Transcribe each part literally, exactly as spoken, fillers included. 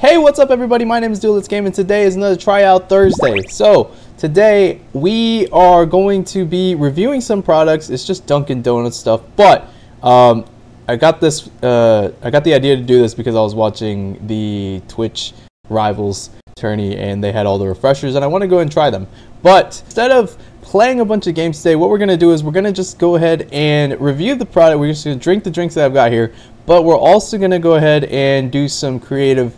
Hey, what's up everybody? My name is DoodLetsGame and today is another Tryout Thursday. So today we are going to be reviewing some products. It's just Dunkin' Donuts stuff, but um, I got this. Uh, I got the idea to do this because I was watching the Twitch Rivals tourney and they had all the refreshers, and I want to go and try them. But instead of playing a bunch of games today, what we're gonna do is we're gonna just go ahead and review the product. We're just gonna drink the drinks that I've got here, but we're also gonna go ahead and do some creative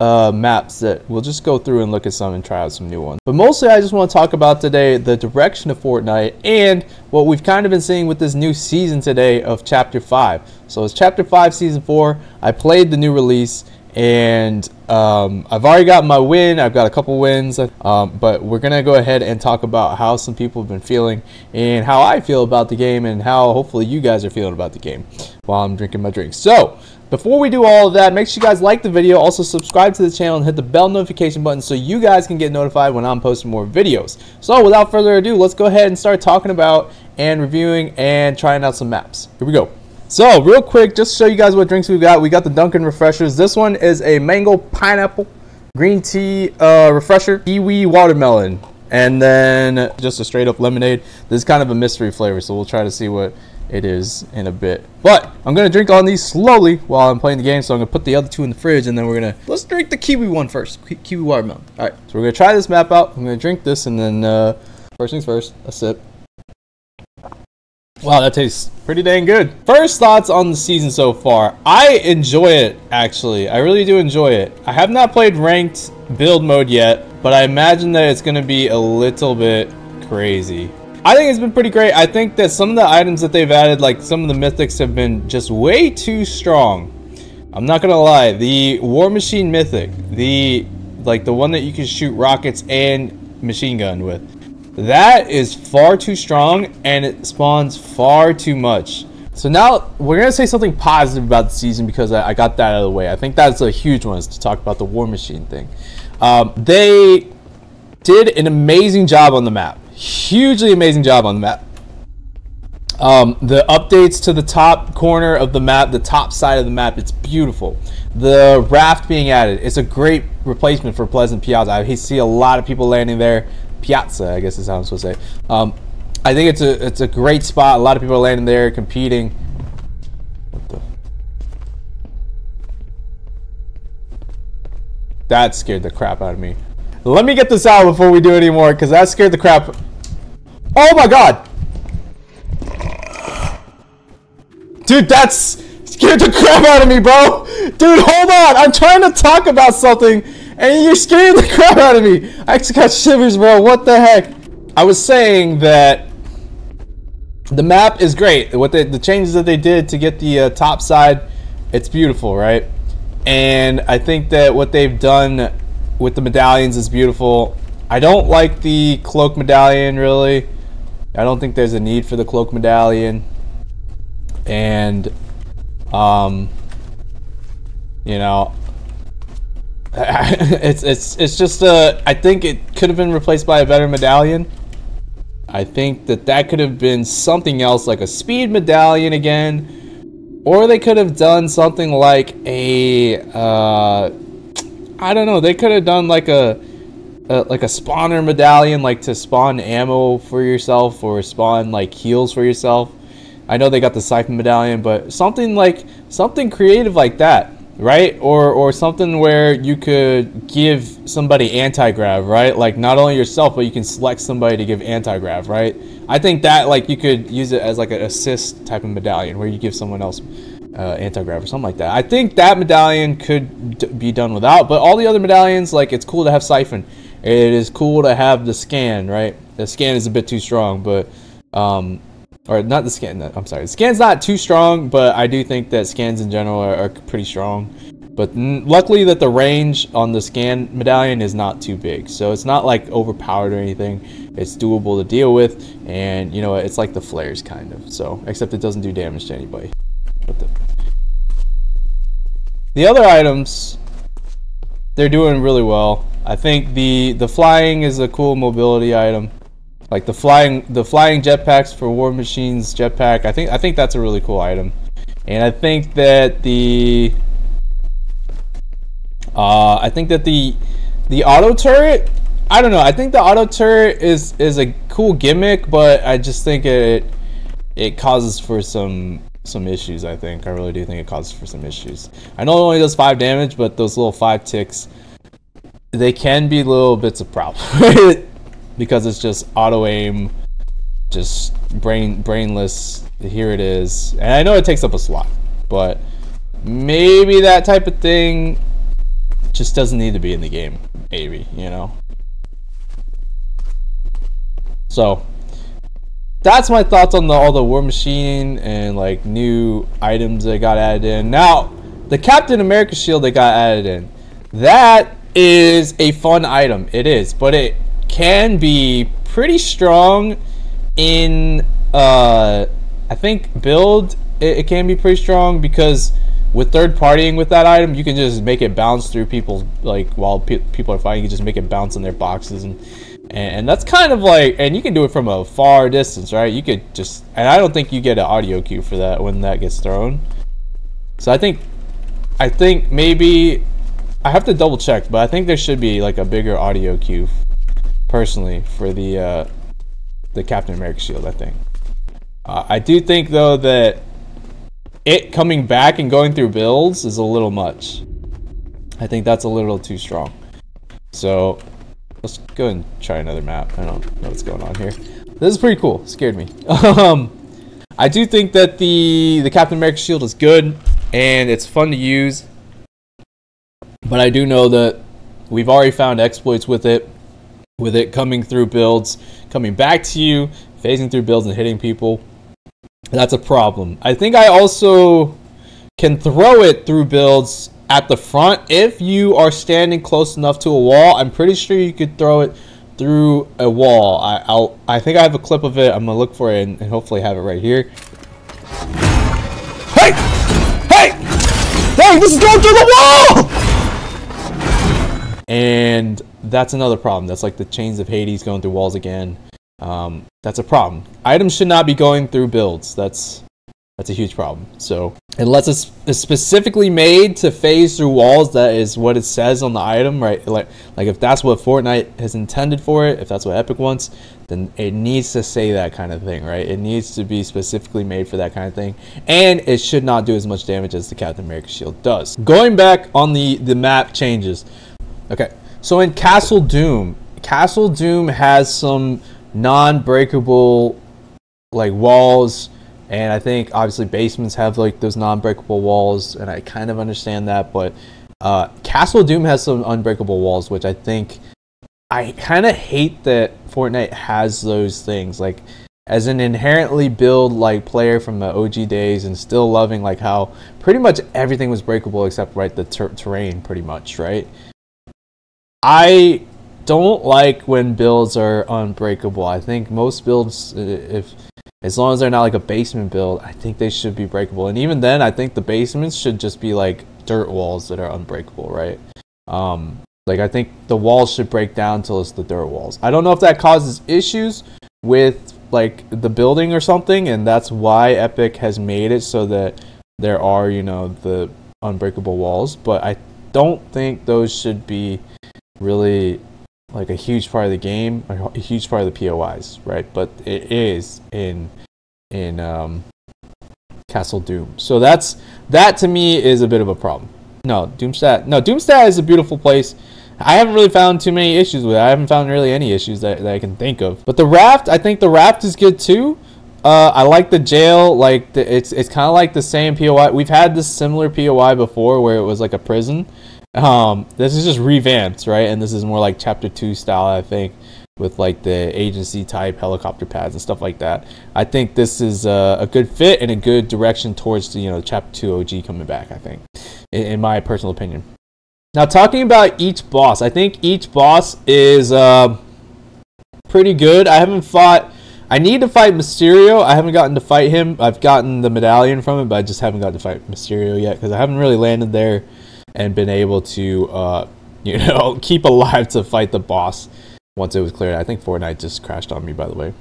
uh, maps that we'll just go through and look at some and try out some new ones. But mostly I just want to talk about today the direction of Fortnite and what we've kind of been seeing with this new season today of chapter five. So it's chapter five season four. I played the new release and um, I've already got my win. I've got a couple wins, um, but we're gonna go ahead and talk about how some people have been feeling and how I feel about the game and how hopefully you guys are feeling about the game while I'm drinking my drink. So before we do all of that, make sure you guys like the video, also subscribe to the channel and hit the bell notification button so you guys can get notified when I'm posting more videos. So without further ado, let's go ahead and start talking about and reviewing and trying out some maps. Here we go. So real quick, just to show you guys what drinks we've got, we got the Dunkin' refreshers. This one is a mango pineapple green tea uh, refresher, kiwi watermelon, and then just a straight up lemonade. This is kind of a mystery flavor, so we'll try to see what it is in a bit. But I'm gonna drink on these slowly while I'm playing the game, so I'm gonna put the other two in the fridge and then we're gonna, let's drink the kiwi one first, kiwi watermelon. All right, so we're gonna try this map out. I'm gonna drink this and then uh, first things first, a sip. Wow, that tastes pretty dang good. First thoughts on the season so far. I enjoy it, actually. I really do enjoy it. I have not played ranked build mode yet, but I imagine that it's gonna be a little bit crazy. I think it's been pretty great. I think that some of the items that they've added, like some of the mythics, have been just way too strong. I'm not gonna lie. The War Machine mythic, the like the one that you can shoot rockets and machine gun with, that is far too strong and it spawns far too much. So now we're gonna say something positive about the season because I, I got that out of the way. I think that's a huge one, is to talk about the War Machine thing. Um, they did an amazing job on the map, hugely amazing job on the map. Um, the updates to the top corner of the map, the top side of the map, it's beautiful. The raft being added, it's a great replacement for Pleasant Piazza. I see a lot of people landing there. Piazza, I guess is how I'm supposed to say. Um, I think it's a it's a great spot. A lot of people are landing there, competing. What the? That scared the crap out of me. Let me get this out before we do any more, because that scared the crap. Oh my god, dude, that's scared the crap out of me, bro. Dude, hold on. I'm trying to talk about something. And you're scaring the crap out of me. I actually got shivers, bro. What the heck? I was saying that the map is great. What they, the changes that they did to get the uh, top side, it's beautiful, right? And I think that what they've done with the medallions is beautiful. I don't like the cloak medallion, really. I don't think there's a need for the cloak medallion. And, um, you know... it's it's it's just uh I think it could have been replaced by a better medallion. I think that that could have been something else, like a speed medallion again, or they could have done something like a uh I don't know, they could have done like a, a like a spawner medallion, like to spawn ammo for yourself or spawn like heals for yourself. I know they got the siphon medallion, but something like something creative like that, right? Or or something where you could give somebody anti-grav, right? Like not only yourself, but you can select somebody to give anti-grav, right? I think that like you could use it as like an assist type of medallion where you give someone else uh, anti-grav or something like that. I think that medallion could d be done without, but all the other medallions, like it's cool to have siphon. It is cool to have the scan, right? The scan is a bit too strong, but um, or not the scan, I'm sorry. The scan's not too strong, but I do think that scans in general are, are pretty strong. But luckily that the range on the scan medallion is not too big. So it's not like overpowered or anything. It's doable to deal with. And you know, it's like the flares kind of. So, except it doesn't do damage to anybody. What the? The other items, they're doing really well. I think the, the flying is a cool mobility item. Like the flying, the flying jetpacks for War Machine's jetpack. I think, I think that's a really cool item, and I think that the Uh, I think that the the auto turret, I don't know. I think the auto turret is is a cool gimmick, but I just think it it causes for some some issues. I think I really do think it causes for some issues. I know it only does five damage, but those little five ticks, they can be little bits of problem because it's just auto aim, just brain brainless. Here it is, and I know it takes up a slot, but maybe that type of thing just doesn't need to be in the game. Maybe, you know. So that's my thoughts on the, all the War Machine and like new items that got added in. Now, the Captain America shield that got added in, that is a fun item. It is, but it can be pretty strong in, uh, I think, build. It, it can be pretty strong because with third-partying with that item, you can just make it bounce through people, like while pe people are fighting, you just make it bounce in their boxes and. And that's kind of like, and you can do it from a far distance, right? You could just, and I don't think you get an audio cue for that when that gets thrown. So I think, I think maybe, I have to double check, but I think there should be like a bigger audio cue, personally, for the uh, the Captain America shield, I think. Uh, I do think though that it coming back and going through builds is a little much. I think that's a little too strong. So let's go and try another map. I don't know what's going on here. This is pretty cool. It scared me. um, I do think that the the Captain America shield is good and it's fun to use, but I do know that we've already found exploits with it, with it coming through builds, coming back to you, phasing through builds and hitting people. That's a problem. I think I also can throw it through builds at the front if you are standing close enough to a wall. I'm pretty sure you could throw it through a wall. I, I'll, I think I have a clip of it. I'm gonna look for it and, and hopefully have it right here. Hey! Hey! Dang, this is going through the wall! And that's another problem. That's like the Chains of Hades going through walls again. Um, that's a problem. Items should not be going through builds. That's That's a huge problem. So unless it's specifically made to phase through walls, that is what it says on the item, right? Like, like if that's what Fortnite has intended for it, if that's what Epic wants, then it needs to say that kind of thing, right? It needs to be specifically made for that kind of thing, and it should not do as much damage as the Captain America shield does. Going back on the the map changes. Okay, so in Castle Doom, Castle Doom has some non-breakable like walls. And I think obviously basements have like those non-breakable walls, and I kind of understand that, but uh, Castle Doom has some unbreakable walls, which I think I kind of hate that Fortnite has those things. Like as an inherently build like player from the O G days, and still loving like how pretty much everything was breakable except right the ter terrain, pretty much, right? I don't like when builds are unbreakable. I think most builds, if as long as they're not like a basement build, I think they should be breakable. And even then, I think the basements should just be like dirt walls that are unbreakable, right? Um, like I think the walls should break down till it's the dirt walls. I don't know if that causes issues with like the building or something, and that's why Epic has made it so that there are, you know, the unbreakable walls. But I don't think those should be really like a huge part of the game, a huge part of the P O Is, right? But it is in in um, Castle Doom. So that's, that to me is a bit of a problem. No, Doomstat, no, Doomstat is a beautiful place. I haven't really found too many issues with it. I haven't found really any issues that, that I can think of. But the Raft, I think the Raft is good too. Uh, I like the jail, like the, it's, it's kind of like the same P O I. We've had this similar P O I before where it was like a prison. Um, this is just revamped, right? And this is more like chapter two style, I think, with like the agency type helicopter pads and stuff like that. I think this is a, a good fit and a good direction towards the, you know, chapter two O G coming back, I think, in, in my personal opinion. Now, talking about each boss, I think each boss is uh, pretty good. I haven't fought, I need to fight Mysterio. I haven't gotten to fight him. I've gotten the medallion from him, but I just haven't gotten to fight Mysterio yet because I haven't really landed there and been able to, uh, you know, keep alive to fight the boss once it was cleared. I think Fortnite just crashed on me, by the way.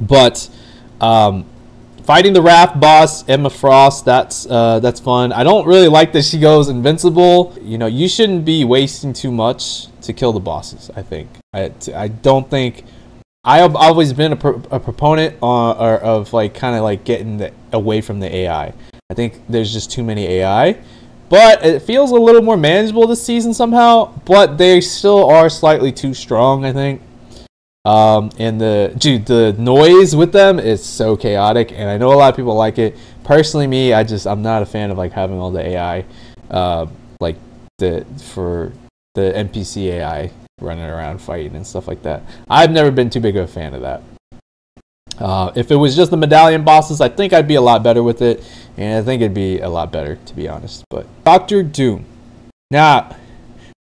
But um, Fighting the Wrath boss, Emma Frost, that's uh, that's fun. I don't really like that she goes invincible. You know, you shouldn't be wasting too much to kill the bosses, I think. I, I don't think... I've always been a, pro a proponent uh, or of like kind of like getting the, away from the A I. I think there's just too many A I. But it feels a little more manageable this season somehow. But they still are slightly too strong, I think. Um, and the dude, the noise with them is so chaotic, and I know a lot of people like it. Personally, me, I just I'm not a fan of like having all the A I, uh, like the for the N P C A I running around fighting and stuff like that. I've never been too big of a fan of that. Uh, if it was just the medallion bosses, I think I'd be a lot better with it, and I think it'd be a lot better to be honest. But Doctor Doom, now.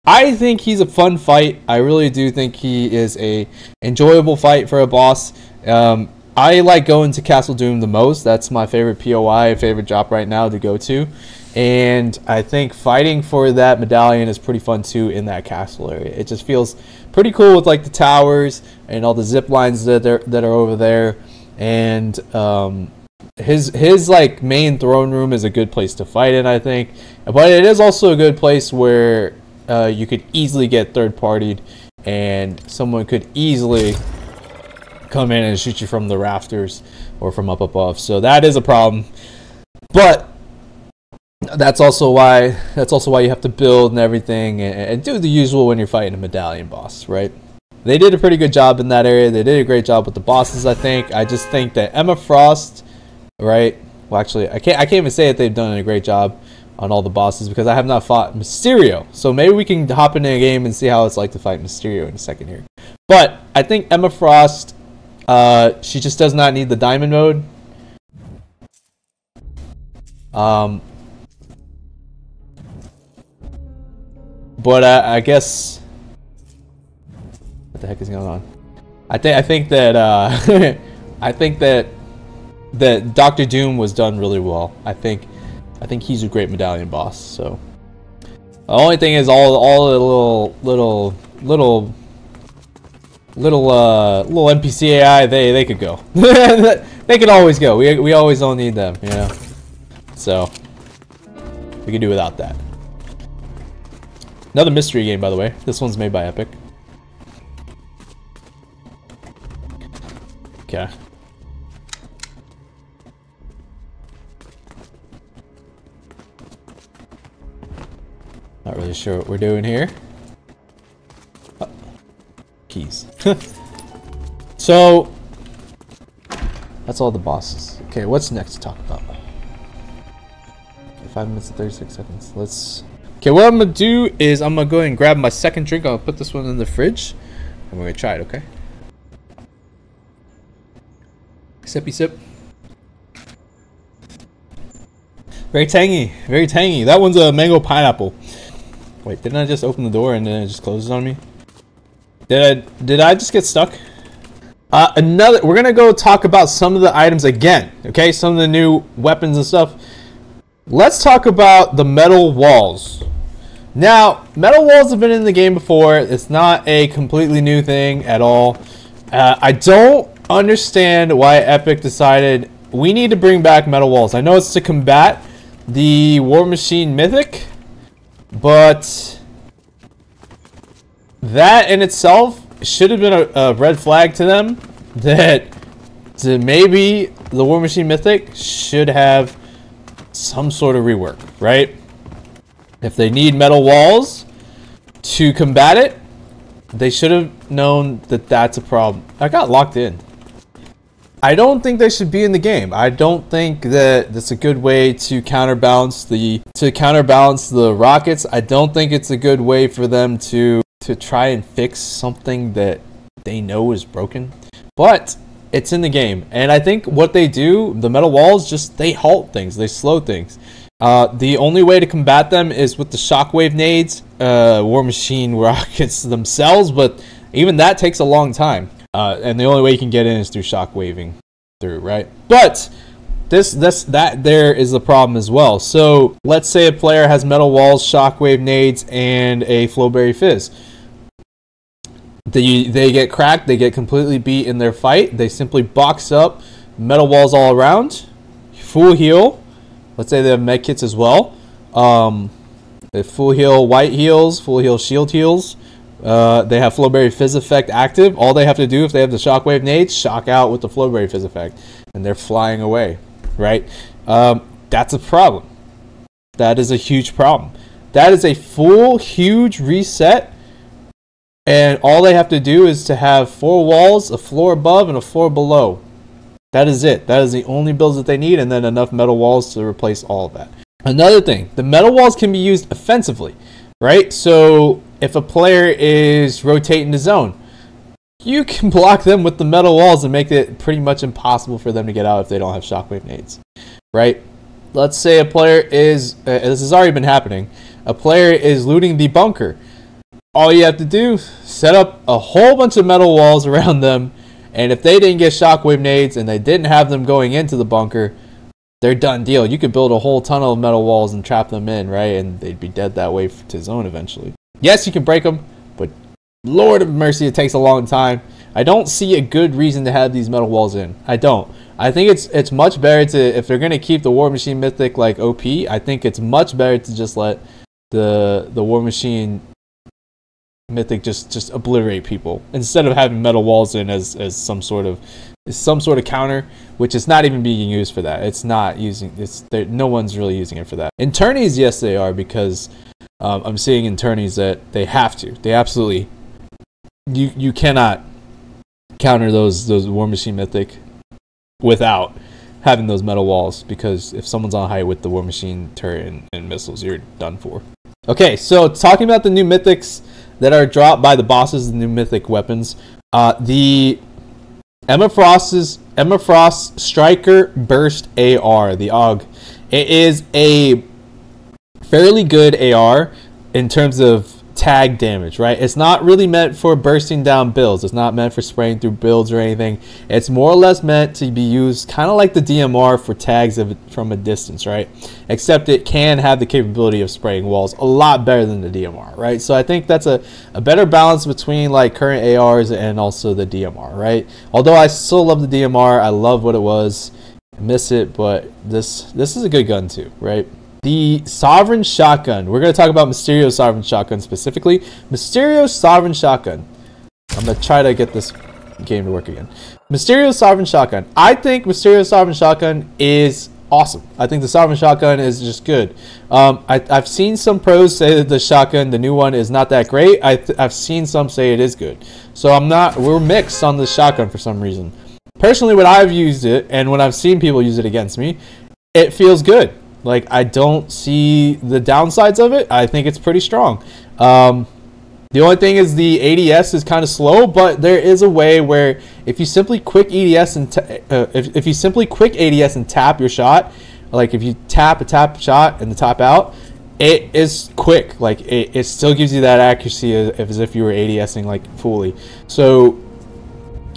I think he's a fun fight. I really do think he is a enjoyable fight for a boss. Um, I like going to Castle Doom the most. That's my favorite P O I, favorite drop right now to go to. And I think fighting for that medallion is pretty fun too in that castle area. It just feels pretty cool with like the towers and all the zip lines that are, that are over there. And um, his his like main throne room is a good place to fight in, I think. But it is also a good place where... Uh, you could easily get third-partied, and someone could easily come in and shoot you from the rafters or from up above. So that is a problem. But that's also why that's also why you have to build and everything, and, and do the usual when you're fighting a medallion boss, right? They did a pretty good job in that area. They did a great job with the bosses, I think. I just think that Emma Frost, right? Well, actually, I can't I can't even say that they've done a great job on all the bosses because I have not fought Mysterio. So maybe we can hop into a game and see how it's like to fight Mysterio in a second here. But I think Emma Frost, uh, she just does not need the diamond mode. Um, but I, I guess, what the heck is going on? I think I think that uh, I think that that Doctor Doom was done really well. I think. I think he's a great medallion boss. So the only thing is all all the little little little little uh, little N P C A I they they could go. They could always go. We we always don't need them, you know. So we could do without that. Another mystery game, by the way. This one's made by Epic. Okay. Not really sure what we're doing here. Oh, keys. So that's all the bosses. Okay, what's next to talk about? Okay, five minutes and thirty-six seconds. Let's. Okay, what I'm gonna do is I'm gonna go ahead and grab my second drink. I'll put this one in the fridge, and we're gonna try it. Okay. Sippy sip. Very tangy, very tangy. That one's a mango pineapple. Wait, didn't I just open the door and then it just closes on me? Did I, did I just get stuck? Uh, another, we're gonna go talk about some of the items again, okay? Some of the new weapons and stuff. Let's talk about the metal walls. Now, metal walls have been in the game before. It's not a completely new thing at all. Uh, I don't understand why Epic decided we need to bring back metal walls. I know it's to combat the War Machine Mythic, but that in itself should have been a, a red flag to them that to maybe the War Machine Mythic should have some sort of rework, right? If they need metal walls to combat it, they should have known that that's a problem. I got locked in. I don't think they should be in the game. I don't think that that's a good way to counterbalance the to counterbalance the rockets. I don't think it's a good way for them to to try and fix something that they know is broken. But it's in the game, and I think what they do, the metal walls, just they halt things, they slow things. Uh, the only way to combat them is with the shockwave nades, uh, War Machine rockets themselves, but even that takes a long time. Uh, and the only way you can get in is through shock waving through, right? But this, this, that there is the problem as well. So let's say a player has metal walls, shockwave nades, and a flowberry fizz. They, they get cracked. They get completely beat in their fight. They simply box up metal walls all around, full heal. Let's say they have med kits as well. Um, they have full heal white heals, full heal shield heals. Uh, they have Flowberry Fizz Effect active. All they have to do if they have the Shockwave nades, shock out with the Flowberry Fizz Effect, and they're flying away, right? Um, that's a problem. That is a huge problem. That is a full, huge reset, and all they have to do is to have four walls, a floor above, and a floor below. That is it. That is the only builds that they need, and then enough metal walls to replace all of that. Another thing, the metal walls can be used offensively, right? So if a player is rotating the zone, you can block them with the metal walls and make it pretty much impossible for them to get out if they don't have shockwave nades, right? Let's say a player is, uh, this has already been happening, a player is looting the bunker. All you have to do, set up a whole bunch of metal walls around them, and if they didn't get shockwave nades and they didn't have them going into the bunker, they're done deal. You could build a whole tunnel of metal walls and trap them in, right? And they'd be dead that way to zone eventually. Yes, you can break them, but Lord of mercy, it takes a long time. I don't see a good reason to have these metal walls in. I don't. I think it's it's much better to, if they're going to keep the War Machine Mythic like O P, I think it's much better to just let the the War Machine Mythic just just obliterate people instead of having metal walls in as as some sort of some sort of counter, which is not even being used for that. It's not using it's no one's really using it for that. In tourneys, yes they are, because um, I'm seeing in tourneys that they have to. They absolutely you you cannot counter those those War Machine Mythic without having those metal walls, because if someone's on height with the War Machine turret and, and missiles, you're done for. Okay, so talking about the new mythics that are dropped by the bosses, the new mythic weapons. Uh, the Emma Frost's Emma Frost Striker Burst A R, the A U G. It is a fairly good A R in terms of tag damage, right? It's not really meant for bursting down builds. It's not meant for spraying through builds or anything. It's more or less meant to be used kind of like the D M R for tags of, from a distance, right? Except it can have the capability of spraying walls a lot better than the D M R, right? So I think that's a, a better balance between like current A Rs and also the D M R, right? Although I still love the D M R. I love what it was. I miss it, but this this is a good gun too, right? The Sovereign Shotgun. We're going to talk about Mysterio's Sovereign Shotgun specifically. Mysterio's Sovereign Shotgun. I'm going to try to get this game to work again. Mysterio's Sovereign Shotgun. I think Mysterio's Sovereign Shotgun is awesome. I think the Sovereign Shotgun is just good. Um, I, I've seen some pros say that the shotgun, the new one, is not that great. I th I've seen some say it is good. So I'm not, we're mixed on the shotgun for some reason. Personally, when I've used it and when I've seen people use it against me, it feels good. Like, I don't see the downsides of it. I think it's pretty strong. Um, the only thing is the A D S is kind of slow, but there is a way where if you simply quick E D S and t uh, if, if you simply quick A D S and tap your shot, like if you tap a tap shot and the top out, it is quick. Like it, it still gives you that accuracy as, as if you were ADSing like fully. So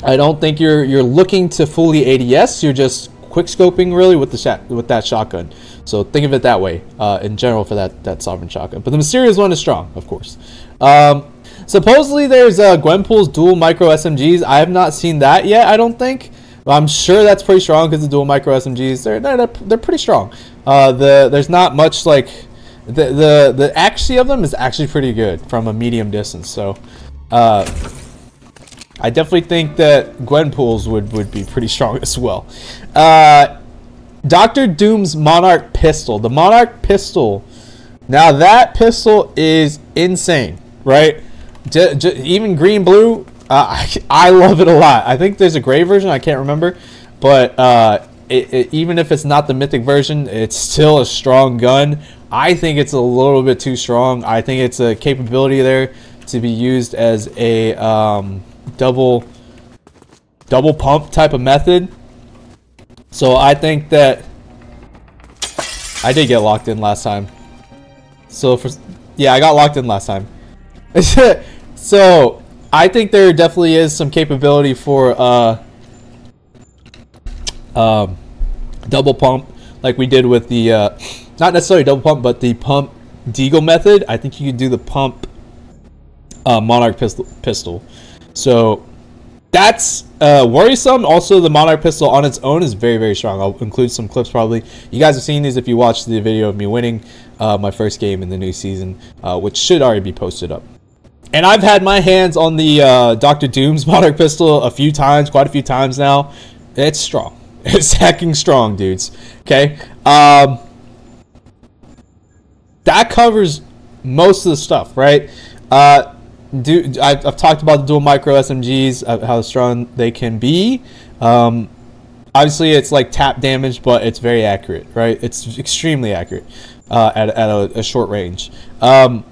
I don't think you're you're looking to fully A D S. You're just quick scoping really with the shot with that shotgun. So think of it that way uh, in general for that, that Sovereign Shotgun. But the Mysterious one is strong, of course. Um, supposedly there's uh, Gwenpool's dual micro S M Gs. I have not seen that yet, I don't think. I'm sure that's pretty strong because the dual micro S M Gs, they're, they're, they're pretty strong. Uh, the There's not much like... The, the, the accuracy of them is actually pretty good from a medium distance. So uh, I definitely think that Gwenpool's would, would be pretty strong as well. Uh... Doctor Doom's Monarch Pistol. The Monarch Pistol. Now that pistol is insane, right? J j even green blue, uh, I, I love it a lot. I think there's a gray version. I can't remember. But uh, it, it, even if it's not the mythic version, it's still a strong gun. I think it's a little bit too strong. I think it's a capability there to be used as a um, double, double pump type of method. So I think that I did get locked in last time. So for yeah, I got locked in last time. So I think there definitely is some capability for uh, um, double pump, like we did with the uh, not necessarily double pump, but the pump deagle method. I think you could do the pump uh, monarch pistol. Pistol. So That's uh, worrisome. Also, the Monarch Pistol on its own is very, very strong. I'll include some clips probably. You guys have seen these if you watched the video of me winning uh, my first game in the new season, uh, which should already be posted up. And I've had my hands on the uh, Doctor Doom's Monarch Pistol a few times, quite a few times now. It's strong. It's hecking strong, dudes. Okay? Um, that covers most of the stuff, right? Uh... Do, I've, I've talked about the dual micro S M Gs, uh, how strong they can be. Um, obviously, it's like tap damage, but it's very accurate, right? It's extremely accurate uh, at, at a, a short range. Um,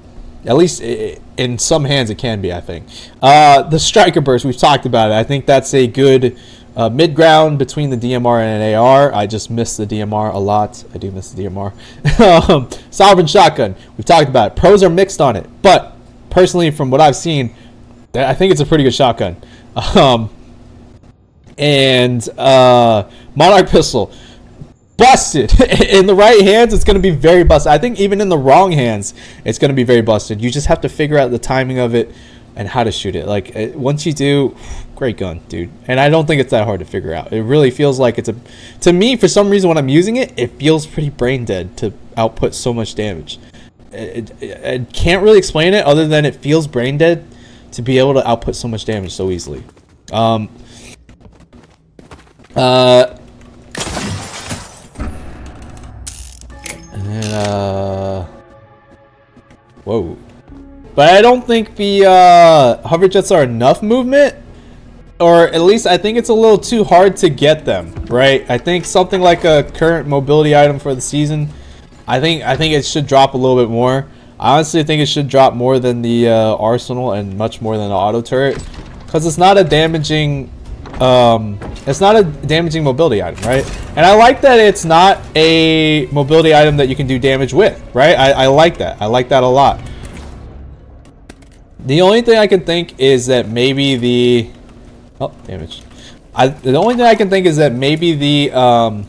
at least it, in some hands, it can be, I think. Uh, the Striker Burst, we've talked about it. I think that's a good uh, mid-ground between the D M R and an A R. I just miss the D M R a lot. I do miss the D M R. um, Sovereign Shotgun, we've talked about it. Pros are mixed on it, but personally, from what I've seen, I think it's a pretty good shotgun. Um, and uh, Monarch Pistol, busted. In the right hands, it's going to be very busted. I think even in the wrong hands, it's going to be very busted. You just have to figure out the timing of it and how to shoot it. Like, it, once you do, great gun, dude. And I don't think it's that hard to figure out. It really feels like it's a... To me, for some reason, when I'm using it, it feels pretty brain dead to output so much damage. I can't really explain it other than it feels brain dead to be able to output so much damage so easily. Um, uh, and, uh, whoa. But I don't think the uh, hover jets are enough movement, or at least I think it's a little too hard to get them, right? I think something like a current mobility item for the season, I think I think it should drop a little bit more. I honestly think it should drop more than the uh, Arsenal and much more than the auto turret, because it's not a damaging, um, it's not a damaging mobility item, right? And I like that it's not a mobility item that you can do damage with, right? I, I like that. I like that a lot. The only thing I can think is that maybe the oh damage. I the only thing I can think is that maybe the um.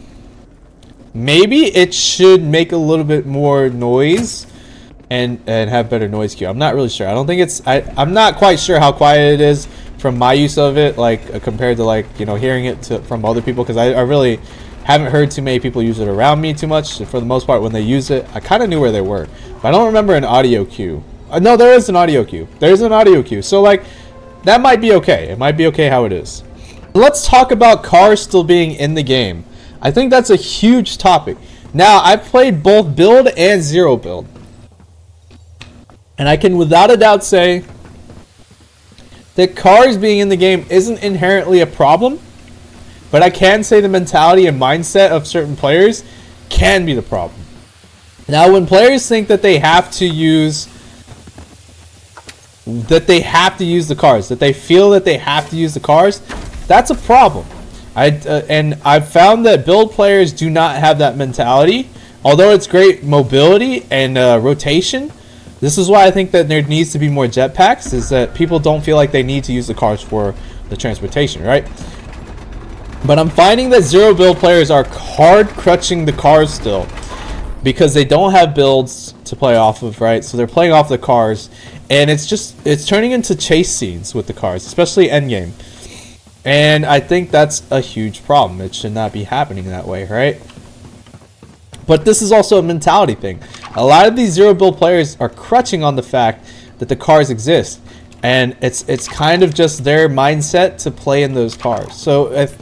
Maybe it should make a little bit more noise and and have better noise cue. I'm not really sure. I don't think it's... I, I'm not quite sure how quiet it is from my use of it, like uh, compared to like, you know, hearing it to, from other people, because I, I really haven't heard too many people use it around me too much. For the most part, when they use it, I kind of knew where they were. But I don't remember an audio cue. Uh, no, there is an audio cue. There is an audio cue. So like, that might be okay. It might be okay how it is. Let's talk about cars still being in the game. I think that's a huge topic. Now, I've played both build and zero build, and I can without a doubt say that cars being in the game isn't inherently a problem, but I can say the mentality and mindset of certain players can be the problem. Now, when players think that they have to use that they have to use the cars, that they feel that they have to use the cars, that's a problem. I, uh, and I've found that build players do not have that mentality. Although it's great mobility and uh, rotation, this is why I think that there needs to be more jetpacks, is that people don't feel like they need to use the cars for the transportation, right? But I'm finding that zero build players are hard crutching the cars still, because they don't have builds to play off of, right? So they're playing off the cars, and it's just, it's turning into chase scenes with the cars, especially endgame. And I think that's a huge problem. It should not be happening that way, right? But this is also a mentality thing. A lot of these zero build players are crutching on the fact that the cars exist, and it's it's kind of just their mindset to play in those cars. So if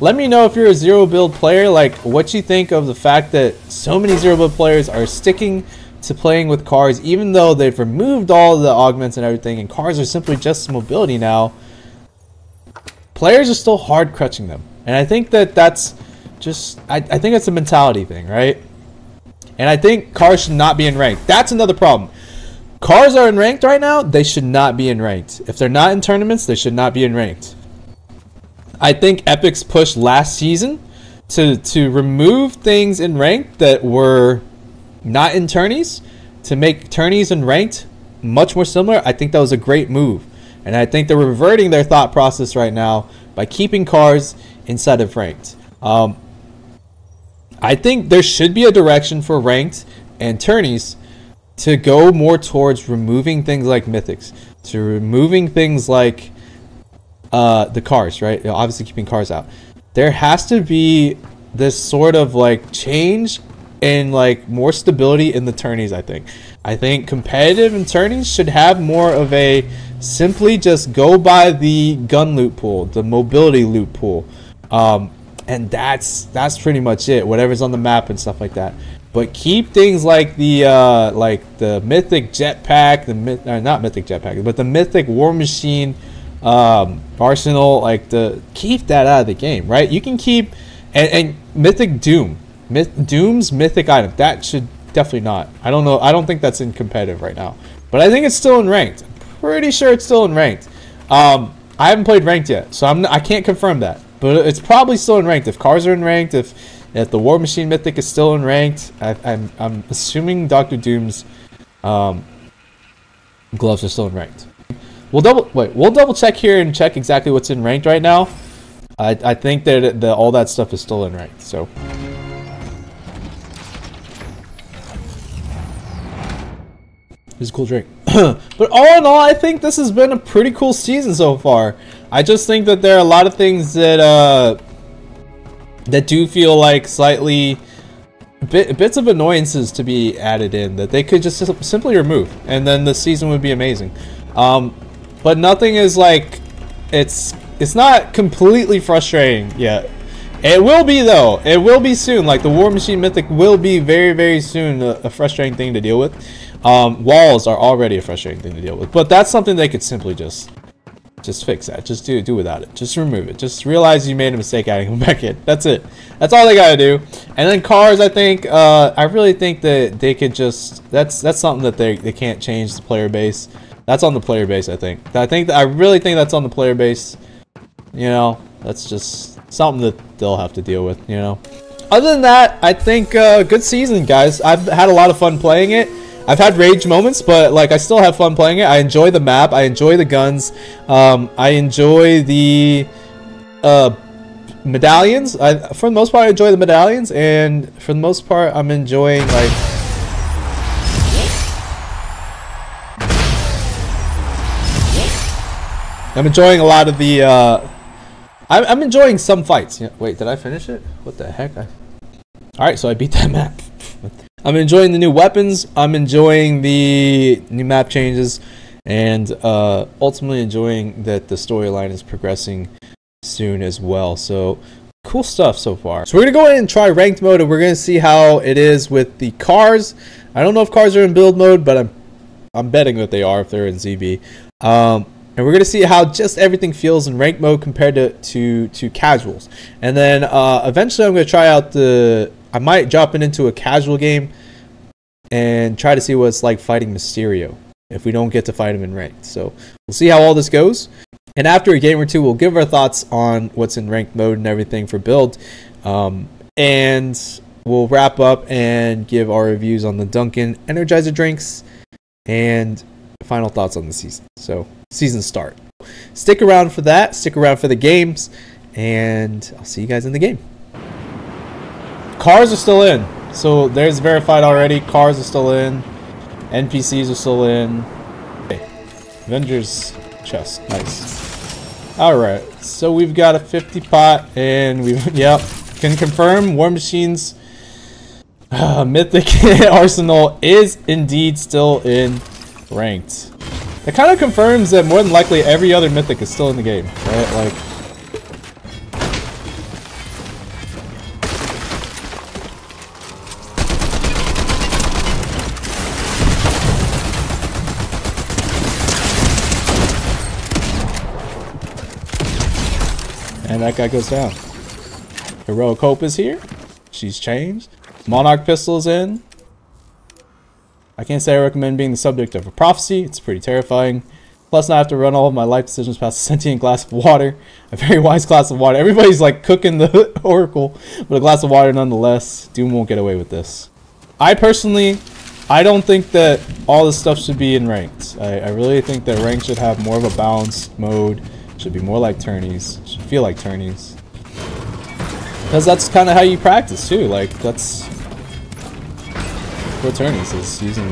let me know if you're a zero build player, like what you think of the fact that so many zero build players are sticking to playing with cars, even though they've removed all the augments and everything, and cars are simply just mobility now. Players are still hard crutching them, and I think that that's just I, I think it's a mentality thing, right? And I think cars should not be in ranked. That's another problem. Cars are in ranked right now. They should not be in ranked. If they're not in tournaments, they should not be in ranked. I think Epic's push last season to to remove things in ranked that were not in tourneys to make tourneys in ranked much more similar, I think that was a great move. And I think they're reverting their thought process right now by keeping cars inside of ranked. Um, I think there should be a direction for ranked and tourneys to go more towards removing things like mythics, to removing things like uh, the cars, right? You know, obviously keeping cars out. There has to be this sort of like change and like more stability in the tourneys. I think I think competitive and tourneys should have more of a simply just go by the gun loot pool, the mobility loot pool, um, and that's that's pretty much it, whatever's on the map and stuff like that. But keep things like the uh, like the mythic jetpack, the myth or not mythic jetpack, but the mythic war machine um, arsenal, like the keep that out of the game, right? You can keep and, and mythic doom Myth, Doom's mythic item, that should definitely not. I don't know. I don't think that's in competitive right now, but I think it's still in ranked. I'm pretty sure it's still in ranked. Um, I haven't played ranked yet, so I'm I can't confirm that. But it's probably still in ranked. If cars are in ranked, if if the War Machine mythic is still in ranked, I, I'm I'm assuming Doctor Doom's um, gloves are still in ranked. We'll double wait. We'll double check here and check exactly what's in ranked right now. I I think that the, all that stuff is still in ranked. So. It's a cool drink. But all in all, I think this has been a pretty cool season so far. I just think that there are a lot of things that uh, that do feel like slightly bit, bits of annoyances to be added in that they could just simply remove, and then the season would be amazing. Um, but nothing is like it's it's not completely frustrating yet. It will be though. It will be soon. Like the War Machine Mythic will be very very soon a, a frustrating thing to deal with. Um, walls are already a frustrating thing to deal with, but that's something they could simply just, just fix that. Just do do without it. Just remove it. Just realize you made a mistake adding them back in. That's it. That's all they gotta do. And then cars, I think, uh, I really think that they could just. That's that's something that they they can't change the player base. That's on the player base. I think. I think that I really think that's on the player base. You know, that's just something that they'll have to deal with. You know. Other than that, I think uh, good season, guys. I've had a lot of fun playing it. I've had rage moments, but like I still have fun playing it. I enjoy the map. I enjoy the guns. Um, I enjoy the uh, medallions. I, for the most part, I enjoy the medallions, and for the most part, I'm enjoying like. I'm enjoying a lot of the. Uh, I'm, I'm enjoying some fights. Yeah, wait, did I finish it? What the heck? I... All right, so I beat that map. I'm enjoying the new weapons, I'm enjoying the new map changes, and uh, ultimately enjoying that the storyline is progressing soon as well. So cool stuff so far. So we're going to go ahead and try ranked mode, and we're going to see how it is with the cars. I don't know if cars are in build mode, but I'm I'm betting that they are if they're in Z B. Um, and we're going to see how just everything feels in ranked mode compared to, to, to casuals. And then uh, eventually I'm going to try out the... I might drop it into a casual game and try to see what it's like fighting Mysterio if we don't get to fight him in ranked. So we'll see how all this goes. And after a game or two, we'll give our thoughts on what's in ranked mode and everything for build. Um, and we'll wrap up and give our reviews on the Dunkin' Energizer drinks and final thoughts on the season. So season start. Stick around for that. Stick around for the games. And I'll see you guys in the game. Cars are still in, so there's verified already. Cars are still in, N P Cs are still in. Okay. Avengers chest, nice. All right, so we've got a fifty pot, and we yep can confirm War Machine's uh, mythic arsenal is indeed still in ranked. That kind of confirms that more than likely every other mythic is still in the game, right? Like. And that guy goes down. Heroic Hope is here. She's changed. Monarch Pistol's in. I can't say I recommend being the subject of a prophecy. It's pretty terrifying. Plus, now I have to run all of my life decisions past a sentient glass of water. A very wise glass of water. Everybody's like cooking the oracle, but a glass of water nonetheless. Doom won't get away with this. I personally, I don't think that all this stuff should be in ranked. I, I really think that ranked should have more of a balanced mode. Should be more like tourneys. Should feel like tourneys. Because that's kind of how you practice too. Like, that's what tourneys is, using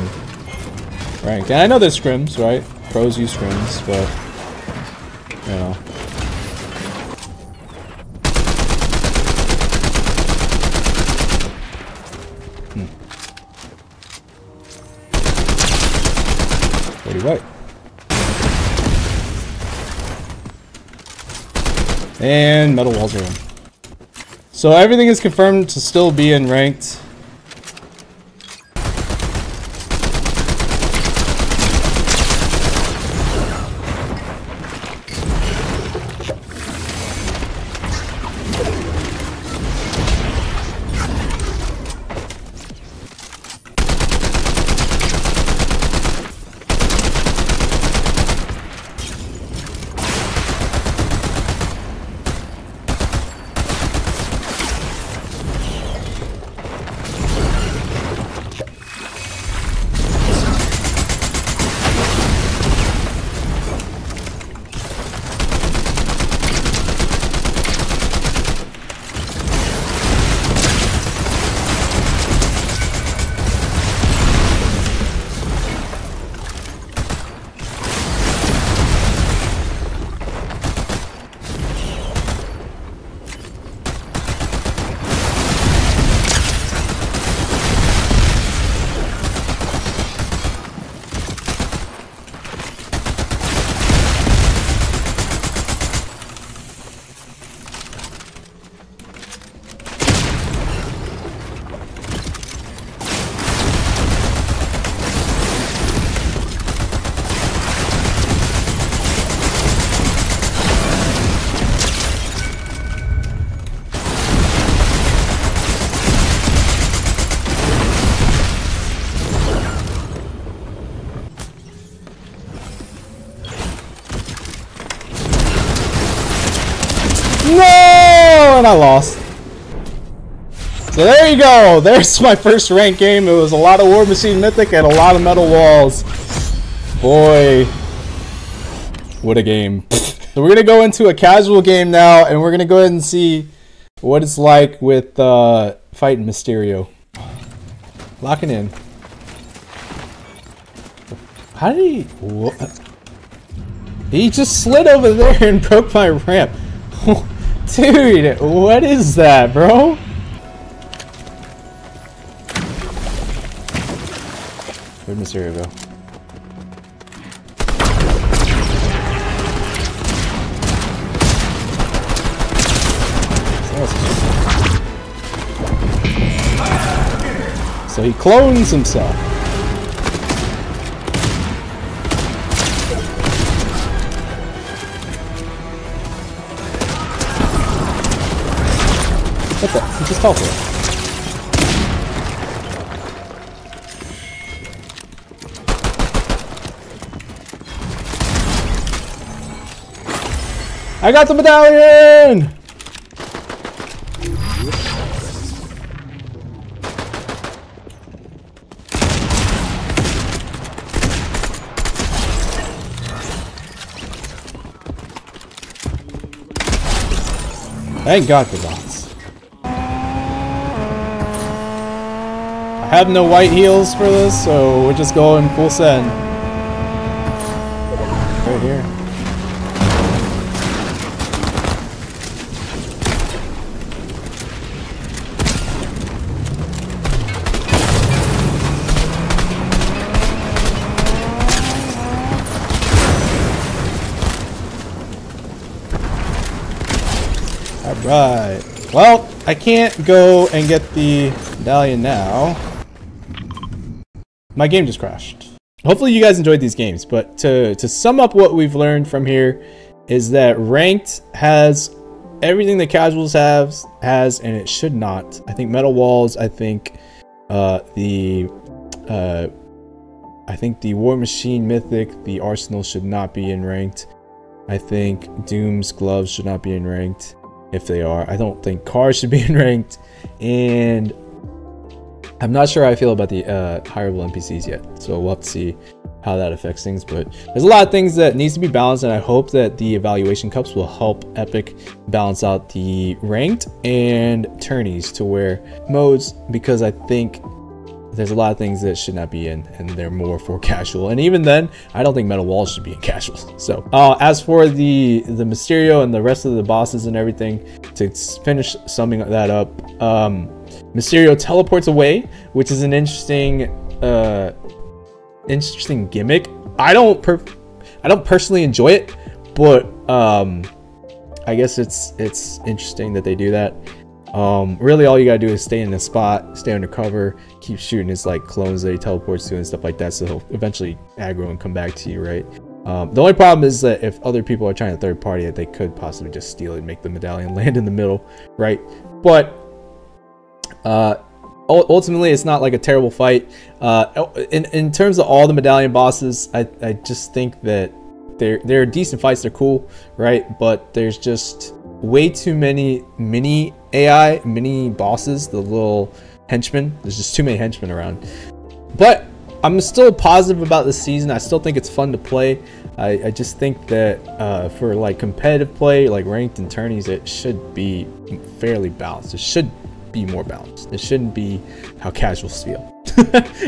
ranked. And I know there's scrims, right? Pros use scrims, but, you know. right. And metal walls are in. So everything is confirmed to still be in ranked. I lost. So there you go. There's my first ranked game. It was a lot of War Machine Mythic and a lot of metal walls. Boy, what a game. So we're gonna go into a casual game now, and we're gonna go ahead and see what it's like with uh, fighting Mysterio. Locking in. How did he? What? He just slid over there and broke my ramp. Dude, what is that, bro? Where'd Mysterio go? So he clones himself. What the? He just fell for it. I got the medallion! Thank God for that. I have no white heels for this, so we're just going full send. Right here. Alright. Well, I can't go and get the medallion now. My game just crashed. Hopefully you guys enjoyed these games, but to, to sum up what we've learned from here is that ranked has everything that casuals have, has, and it should not. I think metal walls, I think uh, the uh, I think the War Machine Mythic, the Arsenal should not be in ranked. I think Doom's gloves should not be in ranked. If they are, I don't think cars should be in ranked, and I'm not sure how I feel about the uh, hireable N P Cs yet, so we'll have to see how that affects things, but there's a lot of things that needs to be balanced, and I hope that the evaluation cups will help Epic balance out the ranked and tourneys to where modes, because I think there's a lot of things that should not be in, and they're more for casual, and even then I don't think metal walls should be in casual. So uh, as for the the Mysterio and the rest of the bosses and everything, to finish summing that up, um, Mysterio teleports away, which is an interesting uh, interesting gimmick I don't per I don't personally enjoy it, but um, I guess it's it's interesting that they do that. Um, really, all you gotta do is stay in the spot, stay under cover, keep shooting his like clones that he teleports to and stuff like that, so he'll eventually aggro and come back to you, right? Um, the only problem is that if other people are trying to third party it, they could possibly just steal it and make the medallion land in the middle, right? But uh, ultimately, it's not like a terrible fight. Uh, in in terms of all the medallion bosses, I I just think that they're they're decent fights. They're cool, right? But there's just way too many mini A I, mini bosses, the little henchmen. There's just too many henchmen around. But I'm still positive about this season. I still think it's fun to play. I, I just think that uh, for like competitive play, like ranked and tourneys, it should be fairly balanced. It should be more balanced. It shouldn't be how casuals feel.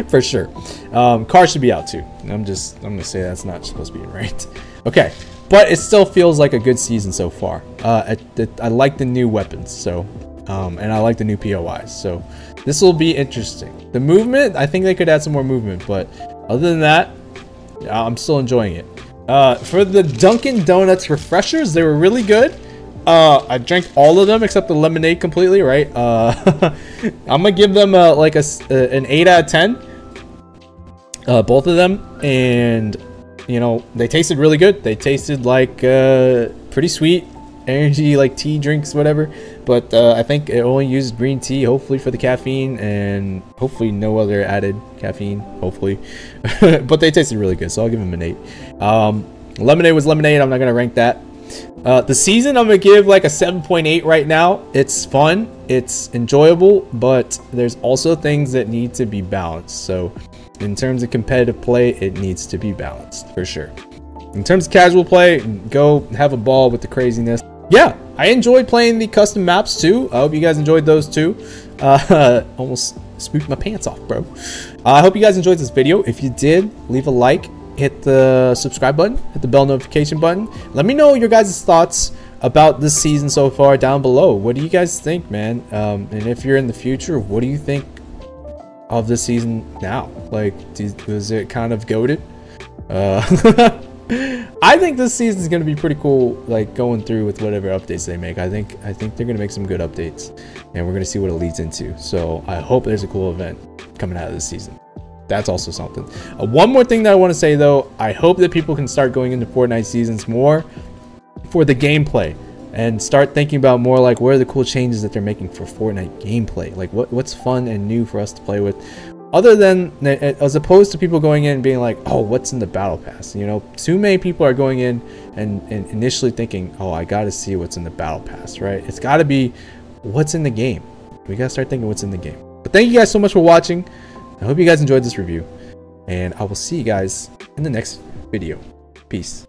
For sure. Um, cars should be out too. I'm just, I'm gonna say that's not supposed to be ranked. Okay. But it still feels like a good season so far. Uh, I, I, I like the new weapons, so um, and I like the new P O Is, so this will be interesting. The movement, I think they could add some more movement, but other than that, I'm still enjoying it. Uh, for the Dunkin' Donuts refreshers, they were really good. Uh, I drank all of them except the lemonade completely, right? Uh, I'm gonna give them a, like a, an eight out of ten, uh, both of them, and you know, they tasted really good. They tasted like uh, pretty sweet energy, like tea drinks, whatever. But uh, I think it only uses green tea, hopefully, for the caffeine, and hopefully no other added caffeine, hopefully. But they tasted really good, so I'll give them an eight. Um, lemonade was lemonade. I'm not going to rank that. Uh, the season, I'm going to give like a seven point eight right now. It's fun. It's enjoyable. But there's also things that need to be balanced. So in terms of competitive play, it needs to be balanced for sure. In terms of casual play, go have a ball with the craziness. Yeah, I enjoyed playing the custom maps too. I hope you guys enjoyed those too. Uh, almost spooked my pants off, bro. Uh, I hope you guys enjoyed this video. If you did, leave a like, hit the subscribe button, hit the bell notification button. Let me know your guys' thoughts about this season so far down below. What do you guys think, man? Um, and if you're in the future, what do you think of this season now? Like, does it kind of goated? Uh, I think this season is going to be pretty cool. Like going through with whatever updates they make, I think I think they're going to make some good updates, and we're going to see what it leads into. So I hope there's a cool event coming out of this season. That's also something. Uh, one more thing that I want to say though, I hope that people can start going into Fortnite seasons more for the gameplay, and start thinking about more like what are the cool changes that they're making for Fortnite gameplay, like what what's fun and new for us to play with, other than as opposed to people going in and being like, oh, what's in the battle pass? You know, too many people are going in and, and initially thinking, oh, I gotta see what's in the battle pass, right? It's gotta be what's in the game. We gotta start thinking what's in the game. But thank you guys so much for watching. I hope you guys enjoyed this review, and I will see you guys in the next video. Peace.